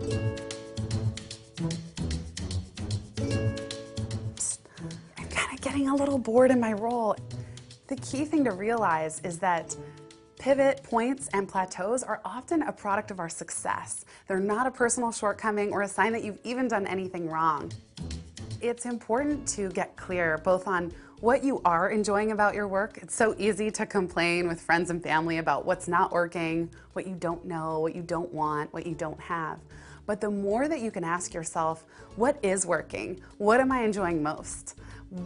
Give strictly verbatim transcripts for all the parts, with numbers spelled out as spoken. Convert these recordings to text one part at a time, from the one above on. Psst, I'm kind of getting a little bored in my role. The key thing to realize is that pivot points and plateaus are often a product of our success. They're not a personal shortcoming or a sign that you've even done anything wrong. It's important to get clear both on what you are enjoying about your work. It's so easy to complain with friends and family about what's not working, what you don't know, what you don't want, what you don't have. But the more that you can ask yourself, what is working? What am I enjoying most?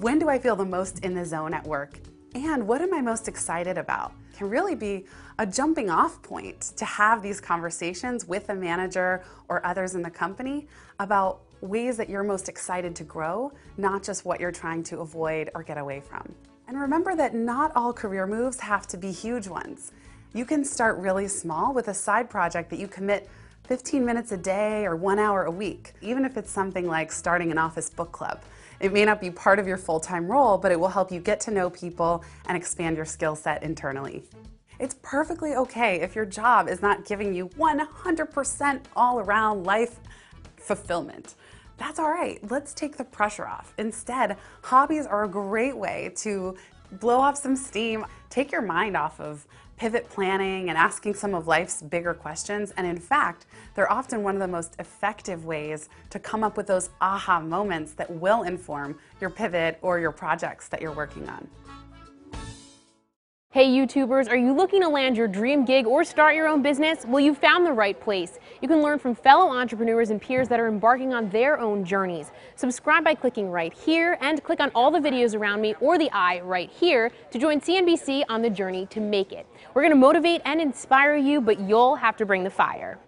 When do I feel the most in the zone at work? And what am I most excited about? It can really be a jumping off point to have these conversations with a manager or others in the company about ways that you're most excited to grow, not just what you're trying to avoid or get away from. And remember that not all career moves have to be huge ones. You can start really small with a side project that you commit fifteen minutes a day or one hour a week. Even if it's something like starting an office book club, it may not be part of your full-time role, but it will help you get to know people and expand your skill set internally. It's perfectly okay if your job is not giving you one hundred percent all-around life fulfillment. That's all right. Let's take the pressure off. Instead, hobbies are a great way to blow off some steam. Take your mind off of pivot planning and asking some of life's bigger questions. And in fact, they're often one of the most effective ways to come up with those aha moments that will inform your pivot or your projects that you're working on. Hey YouTubers, are you looking to land your dream gig or start your own business? Well, you found the right place. You can learn from fellow entrepreneurs and peers that are embarking on their own journeys. Subscribe by clicking right here and click on all the videos around me or the eye right here to join C N B C on the journey to make it. We're going to motivate and inspire you, but you'll have to bring the fire.